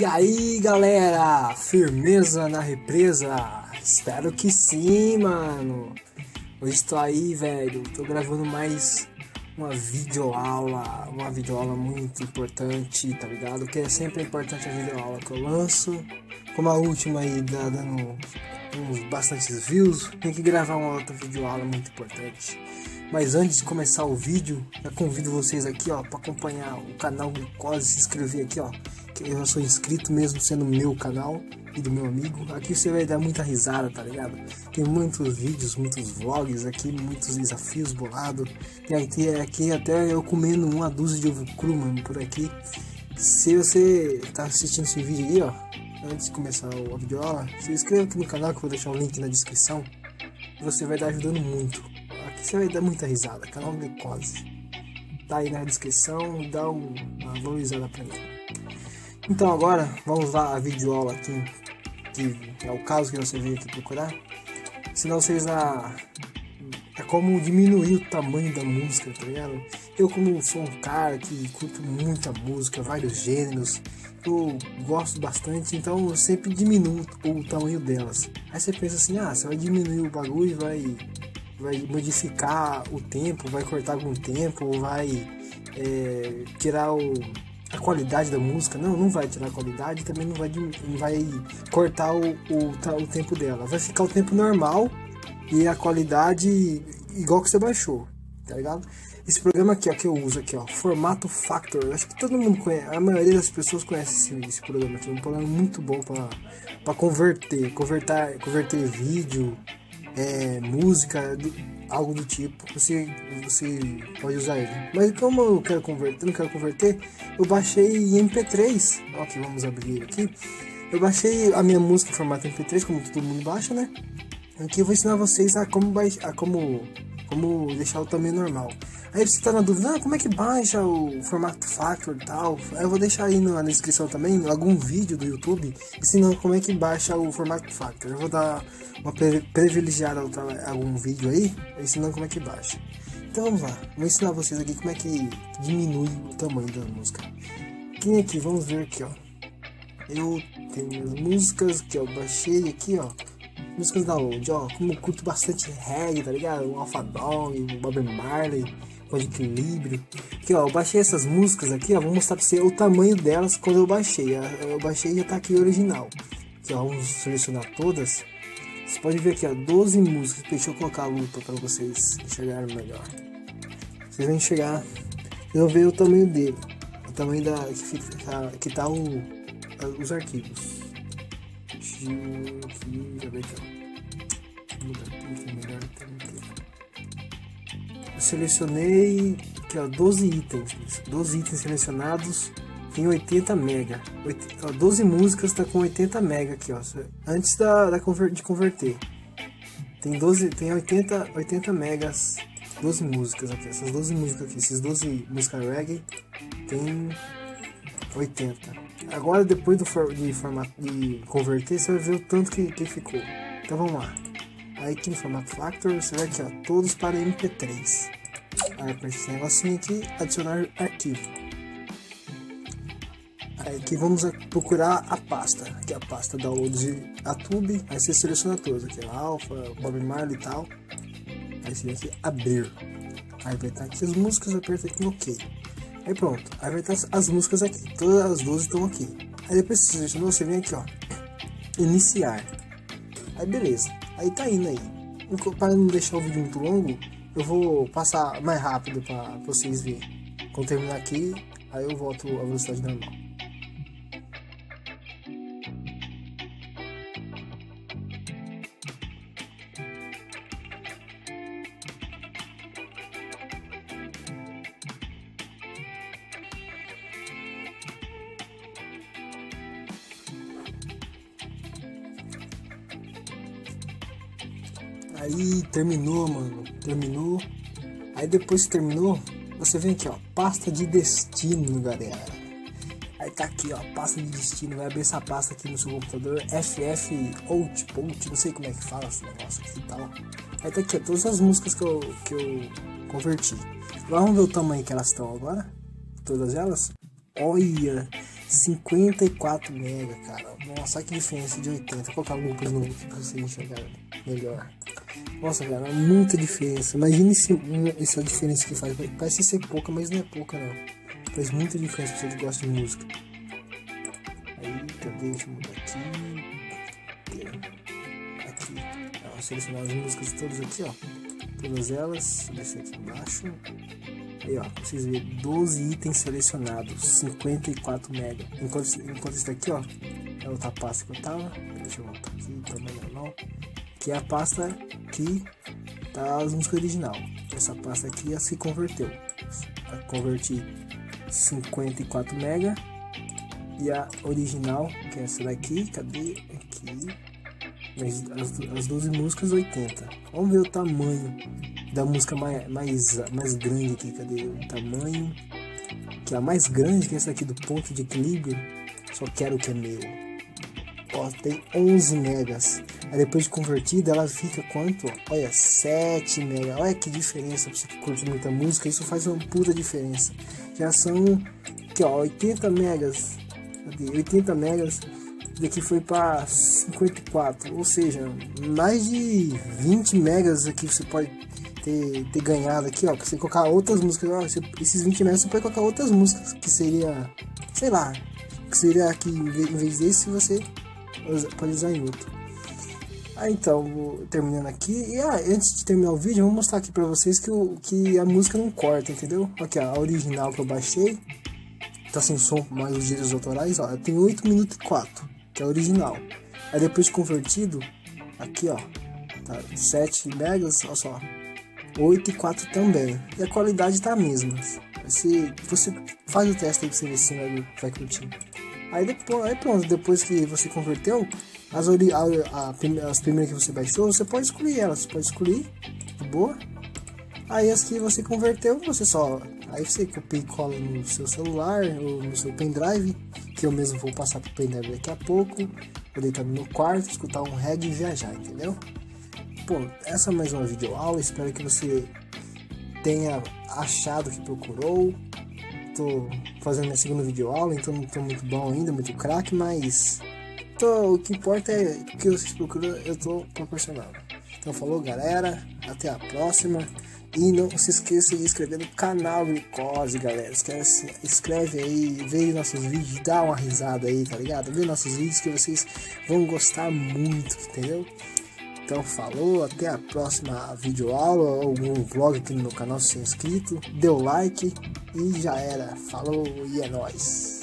E aí, galera, firmeza na represa? Espero que sim, mano. Hoje estou aí, velho, tô gravando mais uma videoaula muito importante, tá ligado? Que é sempre importante a videoaula que eu lanço. Como a última aí, dando uns bastantes views, tem que gravar uma outra videoaula muito importante. Mas antes de começar o vídeo, eu convido vocês aqui, ó, para acompanhar o canal Glicozi, se inscrever aqui, ó. Que eu sou inscrito mesmo sendo meu canal e do meu amigo. Aqui você vai dar muita risada, tá ligado? Tem muitos vídeos, muitos vlogs aqui, muitos desafios bolados. Tem aqui até eu comendo uma dúzia de ovo cru, mano, por aqui. Se você tá assistindo esse vídeo aí, ó, antes de começar a videoaula, se inscreva aqui no canal que eu vou deixar o link na descrição. Você vai estar ajudando muito. Você vai dar muita risada, canal Glicozi. Tá aí na descrição, dá uma valorizada pra mim. Então agora, vamos lá a videoaula aqui, que é o caso que você veio aqui procurar. Senão vocês é como diminuir o tamanho da música, tá ligado? Eu, como sou um cara que curto muita música, vários gêneros, eu gosto bastante, então eu sempre diminuo o tamanho delas. Aí você pensa assim, ah, você vai diminuir o bagulho e vai modificar o tempo, vai cortar algum tempo, vai tirar a qualidade da música. Não, não vai tirar a qualidade, também não vai cortar o tempo dela. Vai ficar o tempo normal e a qualidade igual que você baixou, tá ligado? Esse programa aqui, ó, que eu uso aqui, ó, Format Factory. Acho que todo mundo conhece, a maioria das pessoas conhece esse programa aqui. É um programa muito bom para converter vídeo, música, algo do tipo. Você pode usar ele. Mas como eu não quero converter, eu baixei em MP3. Ok, vamos abrir ele aqui. Eu baixei a minha música em formato MP3, como todo mundo baixa, né? Aqui eu vou ensinar vocês a como deixar o tamanho normal. Aí você tá na dúvida, como é que baixa o formato factor e tal? Eu vou deixar aí na descrição também algum vídeo do YouTube ensinando como é que baixa o formato factor. Eu vou dar uma privilegiada a algum vídeo aí ensinando como é que baixa. Então vamos lá, vou ensinar vocês aqui como é que diminui o tamanho da música. Quem aqui, vamos ver aqui, ó. Eu tenho as músicas que eu baixei aqui, ó. Músicas da Old, ó, como eu curto bastante reggae, tá ligado? O Alpha Dog, o Bob Marley, o Equilíbrio. Aqui, ó, eu baixei essas músicas aqui, ó, vou mostrar pra você o tamanho delas quando eu baixei. Eu baixei e já tá aqui original. Aqui, ó, vamos selecionar todas. Você pode ver aqui, ó, 12 músicas. Deixa eu colocar a lupa pra vocês enxergarem melhor. Vocês vão enxergar, vocês vão ver o tamanho dele. O tamanho que tá os arquivos. Eu selecionei aqui, ó, 12 itens. 12 itens selecionados. Tem 80 mega. 12 músicas tá com 80 mega aqui, ó. Antes de converter. Tem 80 megas. 12 músicas aqui. Essas 12 músicas aqui. Esses 12 músicas reggae. Tem 80. Agora, depois de converter, você vai ver o tanto que ficou. Então vamos lá. Aí aqui no formato factor, você vai aqui, ó, todos para MP3. Aí com esse negocinho aqui, adicionar arquivo. Aí aqui vamos procurar a pasta. Aqui a pasta da Downloads Atube. Aí você seleciona todos. Aqui a Alpha, Bob Marley e tal. Aí você vem aqui, abrir. Aí vai estar aqui as músicas, aperta aqui no OK. Aí pronto, aí vai estar as músicas aqui, todas as 12 estão aqui. Aí depois que você selecionou, você vem aqui, ó, iniciar. Aí beleza, aí tá indo aí. Para não deixar o vídeo muito longo, eu vou passar mais rápido para vocês verem. Quando terminar aqui, aí eu volto à velocidade normal. Aí terminou, mano, terminou. Aí depois que terminou, você vem aqui, ó, pasta de destino, galera. Aí tá aqui, ó, pasta de destino. Vai abrir essa pasta aqui no seu computador, FF Output, não sei como é que fala esse negócio aqui e tal. Aí tá aqui, ó, todas as músicas que eu converti. Vamos ver o tamanho que elas estão agora. Todas elas. Olha, 54 mega, cara. Nossa, que diferença de 80. Vou colocar um para vocês enxergarem melhor. Nossa, cara, muita diferença. Imagina essa diferença que faz. Parece ser pouca, mas não é pouca, não. Faz muita diferença para quem gosta de música. Aí, cadê? Deixa eu mudar aqui. Aqui. Ó, vou selecionar as músicas todas aqui, ó. Todas elas. Deixa aqui embaixo. Aí, ó, pra vocês verem, 12 itens selecionados, 54 mega. Enquanto isso daqui, ó, é outra pasta que eu tava. Deixa eu voltar aqui, tamanho não. Que é a pasta que tá as músicas original. Essa pasta aqui já se converteu. Vai convertir 54 mega. E a original, que é essa daqui, cadê? Aqui. As 12 músicas, 80. Vamos ver o tamanho da música mais grande aqui. Cadê o tamanho? Que é a mais grande, que é essa aqui do ponto de equilíbrio. Só quero o que é meu. Ó, tem 11 megas. Aí depois de convertida, ela fica quanto? Olha, 7 megas. Olha que diferença pra você que curte muita música. Isso faz uma puta diferença. Já são aqui, ó, 80 megas. Cadê? 80 megas. Daqui foi para 54, ou seja, mais de 20 megas aqui você pode ter ganhado aqui, ó, pra você colocar outras músicas, ó, esses 20 megas você pode colocar outras músicas, que seria, sei lá, que seria aqui, em vez desse você pode usar em outro. Ah, então, vou terminando aqui, e antes de terminar o vídeo, eu vou mostrar aqui pra vocês que a música não corta, entendeu? Aqui, ó, a original que eu baixei, tá sem som, mais os direitos autorais, ó, tem 8 minutos e 4. Que é original. Aí depois de convertido, aqui ó, tá 7 megas, olha só, 8 e 4 também. E a qualidade tá a mesma. Você faz o teste aí pra você ver se vai curtir. Aí depois, aí pronto, depois que você converteu, as primeiras que você baixou, você pode excluir elas, você pode excluir, de boa. Aí as que você converteu, você só, aí você copia e cola no seu celular ou no seu pendrive, que eu mesmo vou passar pro pendrive daqui a pouco, vou deitar no meu quarto, escutar um reggae e viajar, entendeu? Pô, essa é mais uma videoaula, espero que você tenha achado o que procurou. Tô fazendo minha segunda videoaula, então não tô muito bom ainda, muito craque, mas o que importa é o que vocês procuram, eu tô proporcionando. Então falou, galera, até a próxima. E não se esqueça de inscrever no canal Glicozi, galera. Escreve aí, vê nossos vídeos, dá uma risada aí, tá ligado? Vê nossos vídeos que vocês vão gostar muito, entendeu? Então falou, até a próxima videoaula, algum vlog aqui no meu canal se é inscrito, dê o like e já era. Falou e é nóis!